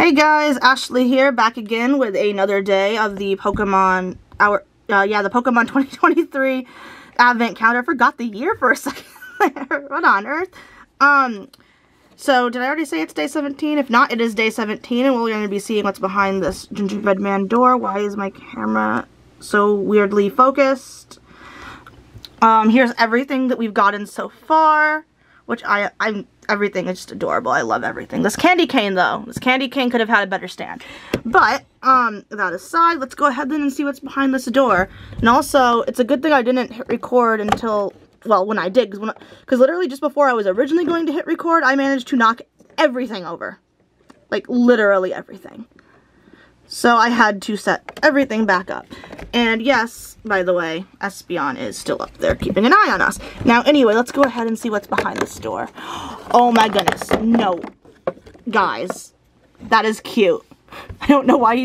Hey guys, Ashley here, back again with another day of the Pokemon Hour, the Pokemon 2023 Advent Calendar. I forgot the year for a second there. What on earth? So did I already say it's day 17? If not, it is day 17, and we're going to be seeing what's behind this gingerbread man door. Why is my camera so weirdly focused? Here's everything that we've gotten so far, which everything is just adorable. I love everything. This candy cane, though. This candy cane could have had a better stand. But, that aside, let's go ahead then and see what's behind this door. And also, it's a good thing I didn't hit record until, well, when I did. Because literally just before I was originally going to hit record, I managed to knock everything over. Like, literally everything. So I had to set everything back up. And yes, by the way, Espeon is still up there keeping an eye on us. Now, anyway, let's go ahead and see what's behind this door. Oh my goodness, no. Guys, that is cute. I don't know why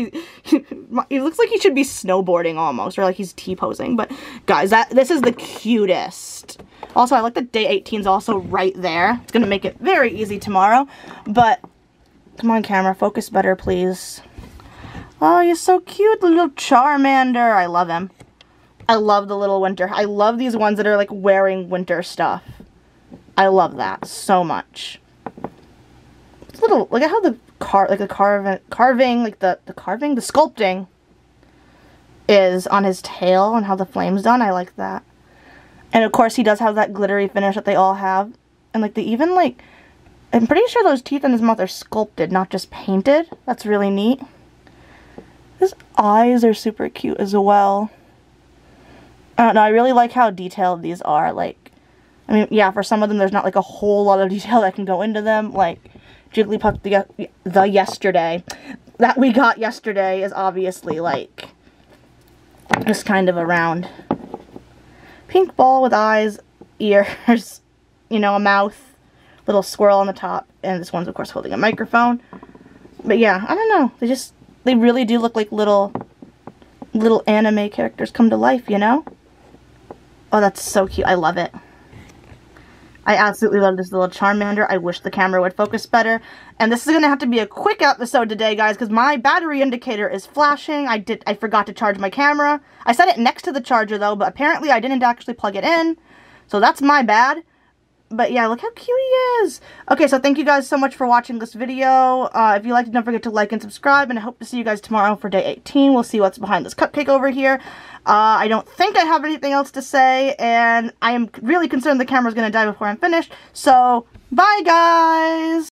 he looks like he should be snowboarding almost, or like he's T-posing, but guys, this is the cutest. Also, I like that day 18 is also right there. It's gonna make it very easy tomorrow, but come on camera, focus better, please. Oh, you're so cute, the little Charmander. I love him. I love the little winter. I love these ones that are like wearing winter stuff. I love that so much. It's little, look at how the carving, the sculpting is on his tail and how the flame's done. I like that. And of course, he does have that glittery finish that they all have. And like I'm pretty sure those teeth in his mouth are sculpted, not just painted. That's really neat. His eyes are super cute as well. I don't know, I really like how detailed these are. Like, I mean, yeah, for some of them, there's not like a whole lot of detail that can go into them. Like, Jigglypuff that we got yesterday is obviously like just kind of a round pink ball with eyes, ears, you know, a mouth, little squirrel on the top, and this one's of course holding a microphone. But yeah, I don't know, they really do look like little anime characters come to life, you know? Oh, that's so cute. I love it. I absolutely love this little Charmander. I wish the camera would focus better. And this is going to have to be a quick episode today, guys, because my battery indicator is flashing. I forgot to charge my camera. I set it next to the charger, though, but apparently I didn't actually plug it in. So that's my bad. But yeah, look how cute he is. Okay, so thank you guys so much for watching this video. If you liked it, don't forget to like and subscribe. And I hope to see you guys tomorrow for day 18. We'll see what's behind this cupcake over here. I don't think I have anything else to say. And I am really concerned the camera's going to die before I'm finished. So, bye guys!